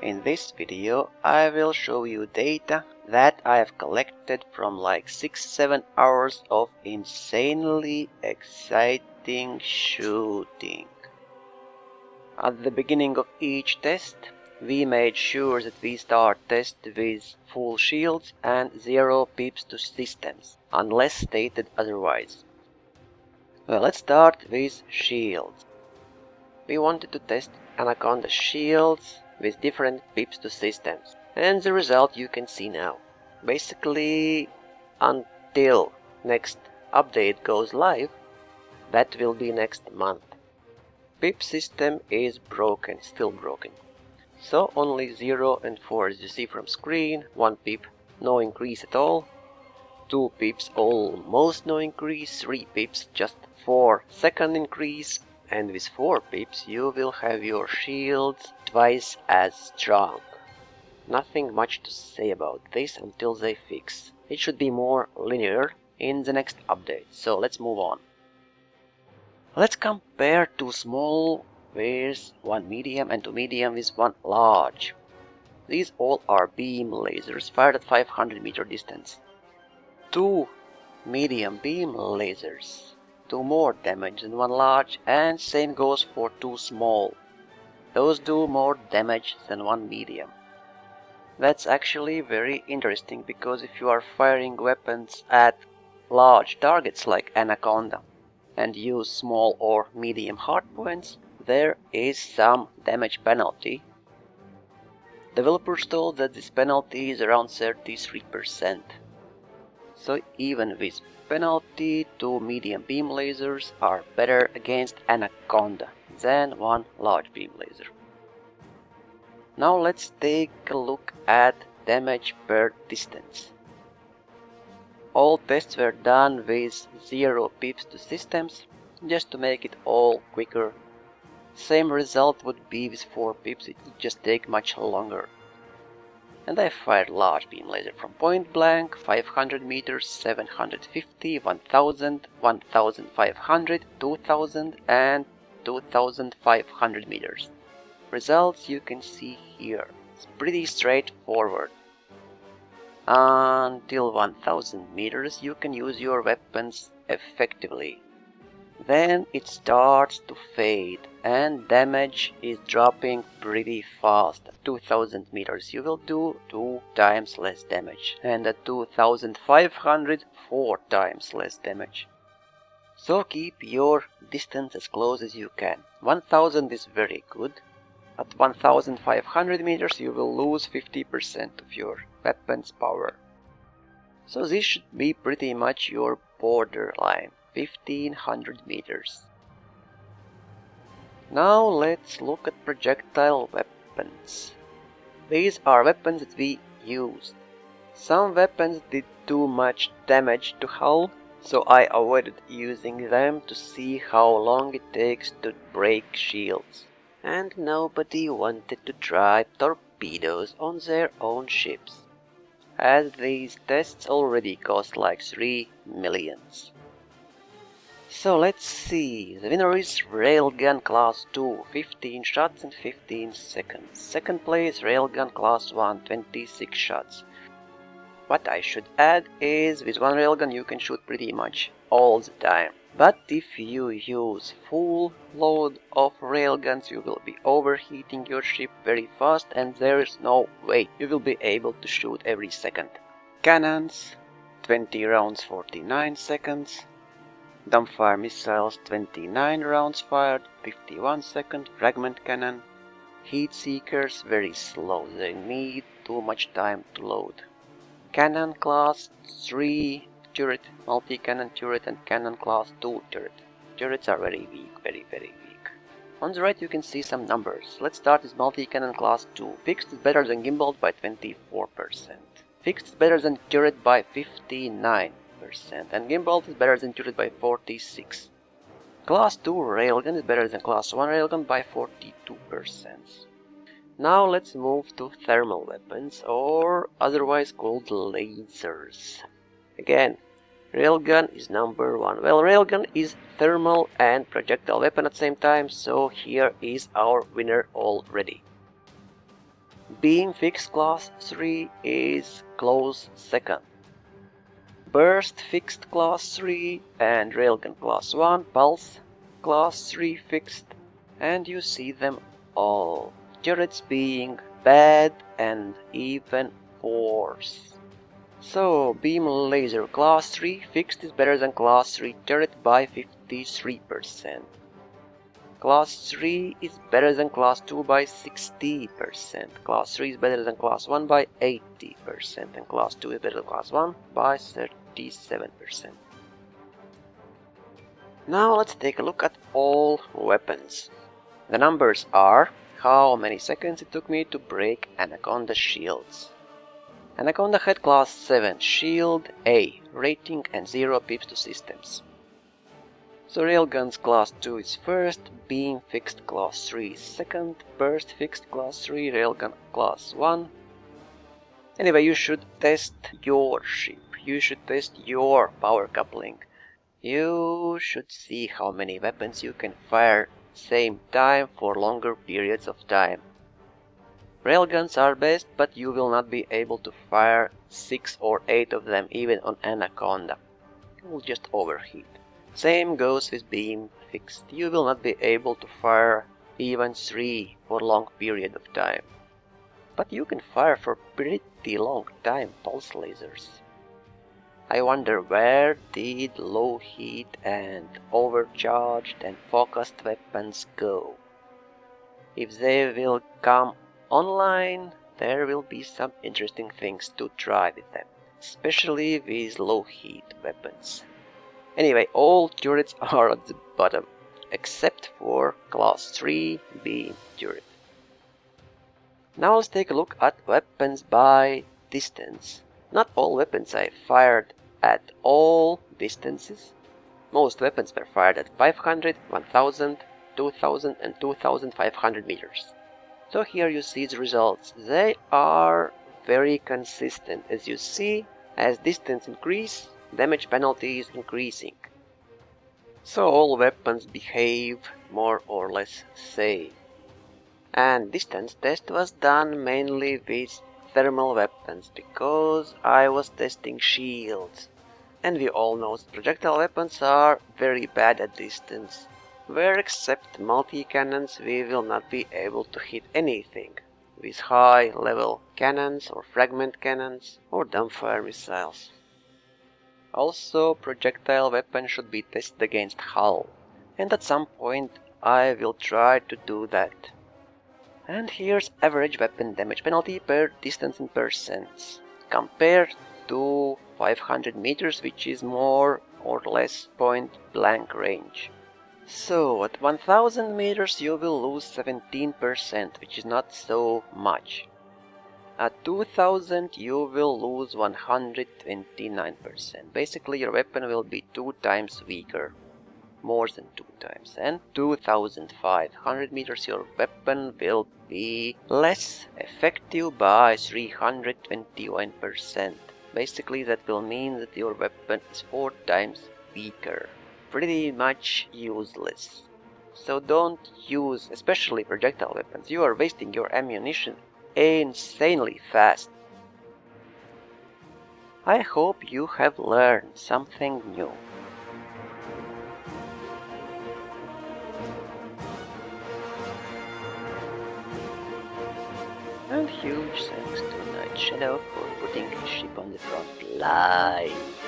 In this video I will show you data that I have collected from like 6-7 hours of insanely exciting shooting. At the beginning of each test, we made sure that we start test with full shields and 0 pips to systems, unless stated otherwise. Well, let's start with shields. We wanted to test Anaconda shields with different pips to systems, and the result you can see now. Basically, until next update goes live, that will be next month. Pip system is broken, still broken. So only 0 and 4 as you see from screen, 1 pip, no increase at all, 2 pips, almost no increase, 3 pips, just 4 second increase, and with 4 pips you will have your shields twice as strong. Nothing much to say about this until they fix. It should be more linear in the next update, so let's move on. Let's compare two small with one medium and two medium with one large. These all are beam lasers fired at 500-meter distance. Two medium beam lasers do more damage than one large, and same goes for two small. Those do more damage than one medium. That's actually very interesting, because if you are firing weapons at large targets like Anaconda and use small or medium hardpoints, there is some damage penalty. Developers told that this penalty is around 33%. So even with penalty, two medium beam lasers are better against Anaconda than one large beam laser. Now let's take a look at damage per distance. All tests were done with 0 pips to systems, just to make it all quicker. Same result would be with 4 pips, it would just take much longer. And I fired large beam laser from point blank, 500 meters, 750, 1000, 1500, 2000 and 2500 meters. Results you can see here. It's pretty straightforward. Until 1000 meters you can use your weapons effectively. Then it starts to fade and damage is dropping pretty fast. At 2000 meters you will do 2 times less damage, and at 2500 4 times less damage. So keep your distance as close as you can. 1000 is very good. At 1500 meters you will lose 50% of your weapon's power. So this should be pretty much your borderline. 1500 meters. Now let's look at projectile weapons. These are weapons that we used. Some weapons did too much damage to hull, so I avoided using them to see how long it takes to break shields. And nobody wanted to try torpedoes on their own ships, as these tests already cost like 3 millions. So let's see, the winner is Railgun class 2, 15 shots in 15 seconds. Second place Railgun class 1, 26 shots. What I should add is, with one Railgun you can shoot pretty much all the time. But if you use full load of Railguns you will be overheating your ship very fast, and there is no way you will be able to shoot every second. Cannons, 20 rounds 49 seconds. Dumbfire Missiles, 29 rounds fired, 51 seconds, Fragment Cannon. Heatseekers, very slow, they need too much time to load. Cannon class 3 turret, multi-cannon turret and Cannon class 2 turret. Turrets are very weak, very weak. On the right you can see some numbers. Let's start with multi-cannon class 2. Fixed is better than gimbaled by 24%. Fixed is better than turret by 59%. And gimbal is better than turret by 46. Class 2 Railgun is better than class 1 Railgun by 42%. Now let's move to thermal weapons, or otherwise called lasers. Again, Railgun is number 1. Well, Railgun is thermal and projectile weapon at the same time, so here is our winner already. Beam Fixed Class 3 is close second. Burst Fixed Class 3 and Railgun Class 1, Pulse Class 3 fixed, and you see them all. Turrets being bad and even worse. So, Beam Laser Class 3 fixed is better than Class 3 turret by 53%. Class 3 is better than Class 2 by 60%, Class 3 is better than Class 1 by 80%, and Class 2 is better than Class 1 by 37%. Now let's take a look at all weapons. The numbers are how many seconds it took me to break Anaconda shields. Anaconda had Class 7 shield A, rating and 0 pips to systems. So Railgun's Class 2 is first, Beam Fixed Class 3 is second, Burst Fixed Class 3, Railgun Class 1. Anyway, you should test your ship, you should test your power coupling. You should see how many weapons you can fire same time for longer periods of time. Railguns are best, but you will not be able to fire 6 or 8 of them even on Anaconda. It will just overheat. Same goes with Beam Fixed. You will not be able to fire even 3 for a long period of time. But you can fire for pretty long time pulse lasers. I wonder where did low heat and overcharged and focused weapons go. If they will come online, there will be some interesting things to try with them. Especially with low heat weapons. Anyway, all turrets are at the bottom, except for Class 3 Beam turret. Now let's take a look at weapons by distance. Not all weapons I fired at all distances. Most weapons were fired at 500, 1000, 2000 and 2500 meters. So here you see the results. They are very consistent. As you see, as distance increases, damage penalty is increasing. So all weapons behave more or less same. And distance test was done mainly with thermal weapons because I was testing shields. And we all know projectile weapons are very bad at distance. Where except multi-cannons we will not be able to hit anything with high level cannons or fragment cannons or dumbfire missiles. Also, projectile weapon should be tested against hull, and at some point I will try to do that. And here's average weapon damage penalty per distance in percents, compared to 500 meters, which is more or less point blank range. So, at 1000 meters you will lose 17%, which is not so much. At 2000 you will lose 129%. Basically your weapon will be 2 times weaker. More than 2 times. And 2500 meters your weapon will be less effective by 321%. Basically that will mean that your weapon is 4 times weaker. Pretty much useless. So don't use especially projectile weapons. You are wasting your ammunition insanely fast. I hope you have learned something new. And huge thanks to Nightshadow for putting his ship on the front line.